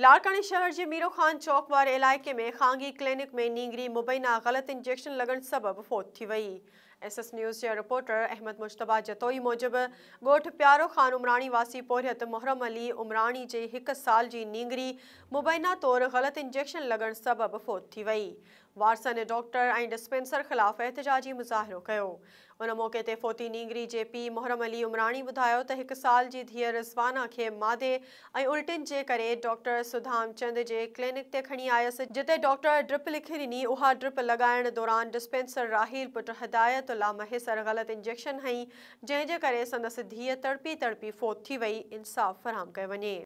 लाड़काना शहर जे मीरो खान चौक वारे इलाके में खांगी क्लिनिक में नींगरी मुबैना गलत इंजेक्शन लगण सबब फौत थी वई। एसएस न्यूज़ के रिपोर्टर अहमद मुश्तबा जतोई मूजिब गोठ प्यारो खान उमरानी वासी पोहरियत मुहरम अली उमरानी जे 1 साल जी नींगरी मुबैना तौर गलत इंजेक्शन लगण सबब फौत थी वई। वारसन डॉक्टर और डिस्पेंसर खिलाफ एहतजाजी मुजाहरो कियो। उन मौके ते photo नींगरी J P Muharram Ali उमरानी बुधायो त 1 साल जी धीअ रिज़वाना के मादे और उल्टिन के करे डॉक्टर सुधाम चंद के क्लिनिक ते खणी आयस, जिते डॉक्टर ड्रिप लिखी दिनी। उहा ड्रिप लगाइण दौरान डिस्पेंसर राहील पुट हिदायत ला महेसर गलत इंजेक्शन हई, जैसे संदस धीअ तड़पी फौत थी वही। इंसाफ फराहम कियो वने।